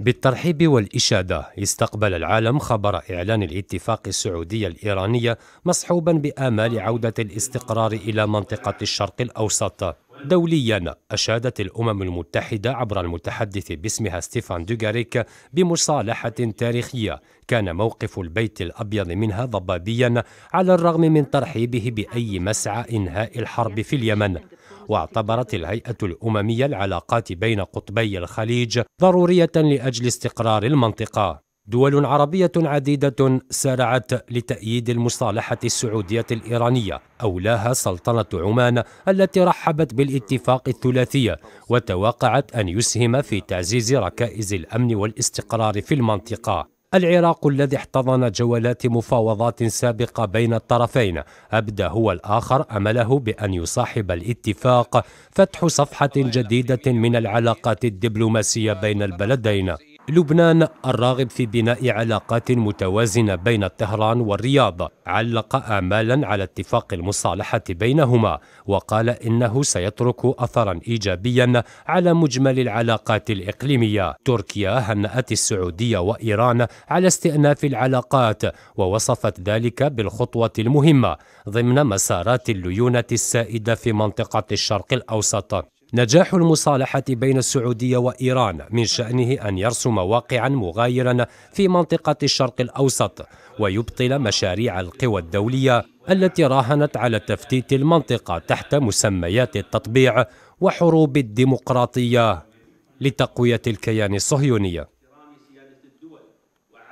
بالترحيب والإشادة استقبل العالم خبر إعلان الاتفاق السعودية الإيرانية مصحوبا بآمال عودة الاستقرار إلى منطقة الشرق الأوسط. دوليا أشادت الأمم المتحدة عبر المتحدث باسمها ستيفان دوغاريك بمصالحة تاريخية كان موقف البيت الأبيض منها ضبابيا على الرغم من ترحيبه بأي مسعى إنهاء الحرب في اليمن. واعتبرت الهيئة الأممية العلاقات بين قطبي الخليج ضرورية لأجل استقرار المنطقة. دول عربية عديدة سارعت لتأييد المصالحة السعودية الإيرانية، أولاها سلطنة عمان التي رحبت بالاتفاق الثلاثي وتوقعت أن يسهم في تعزيز ركائز الأمن والاستقرار في المنطقة. العراق الذي احتضن جولات مفاوضات سابقة بين الطرفين أبدى هو الآخر أمله بأن يصاحب الاتفاق فتح صفحة جديدة من العلاقات الدبلوماسية بين البلدين. لبنان الراغب في بناء علاقات متوازنة بين طهران والرياض علق آمالا على اتفاق المصالحة بينهما وقال إنه سيترك أثرا إيجابيا على مجمل العلاقات الإقليمية. تركيا هنأت السعودية وإيران على استئناف العلاقات ووصفت ذلك بالخطوة المهمة ضمن مسارات الليونة السائدة في منطقة الشرق الأوسط. نجاح المصالحة بين السعودية وإيران من شأنه أن يرسم واقعا مغايرا في منطقة الشرق الأوسط ويبطل مشاريع القوى الدولية التي راهنت على تفتيت المنطقة تحت مسميات التطبيع وحروب الديمقراطية لتقوية الكيان الصهيوني.